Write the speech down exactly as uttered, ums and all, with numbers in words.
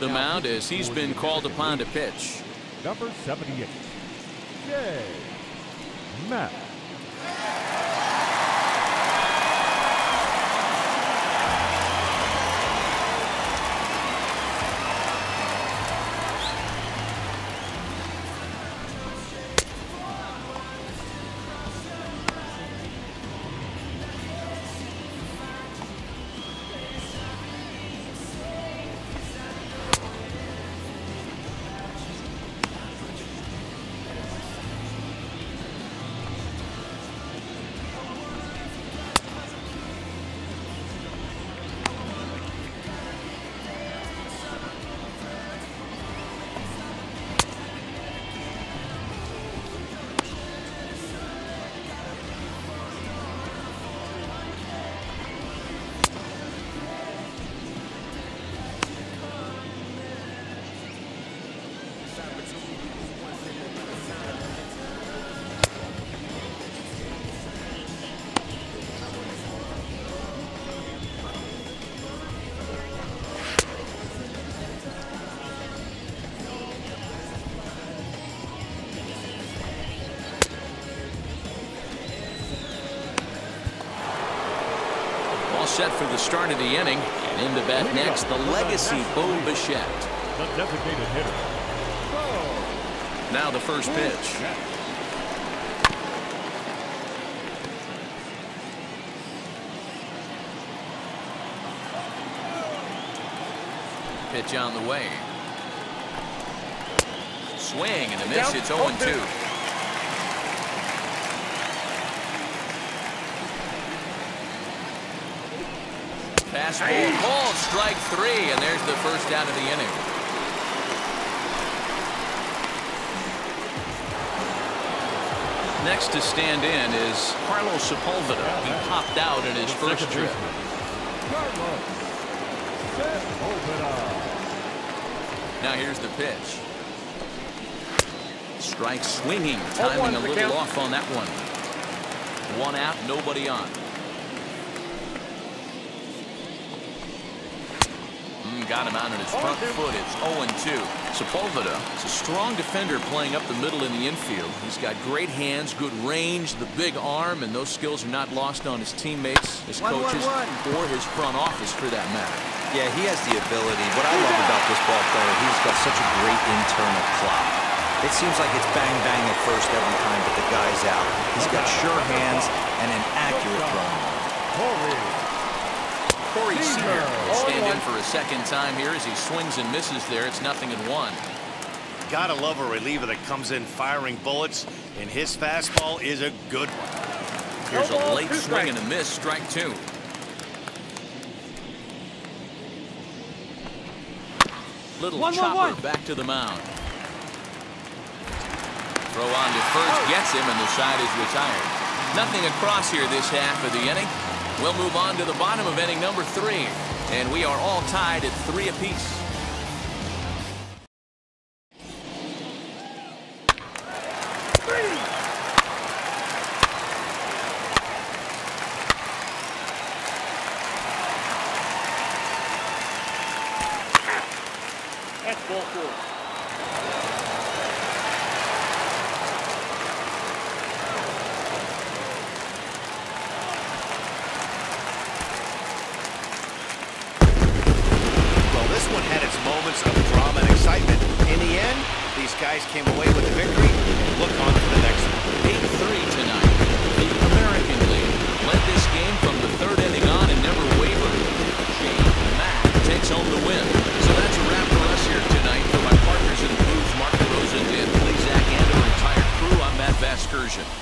the mound as he's been called upon to pitch. Number seventy-eight, Jay Matt. Set for the start of the inning, and into bat next, the legacy Bo Bichette, the designated hitter. Now the first pitch. Pitch on the way. Swing and a miss. It's oh and two. Fastball called strike three, and there's the first out of the inning. Next to stand in is Carlos Sepulveda. He popped out in his first trip. Now here's the pitch. Strike swinging, timing a little off on that one. One out, nobody on. Got him out on his front foot. It's oh and two. Sepulveda is a strong defender playing up the middle in the infield. He's got great hands, good range, the big arm, and those skills are not lost on his teammates, his one, coaches, one, one. or his front office for that matter. Yeah, he has the ability. What I love about this ball player, he's got such a great internal clock. It seems like it's bang, bang at first every time, but the guy's out. He's got sure hands and an accurate throw. Corey Seager will stand in for a second time here as he swings and misses there. It's nothing in one. Gotta love a reliever that comes in firing bullets, and his fastball is a good one. Here's a late swing and a miss, strike two. Little chopper back to the mound. Throw on to first, gets him, and the side is retired. Nothing across here this half of the inning. We'll move on to the bottom of inning number three, and we are all tied at three apiece. Vaskersian.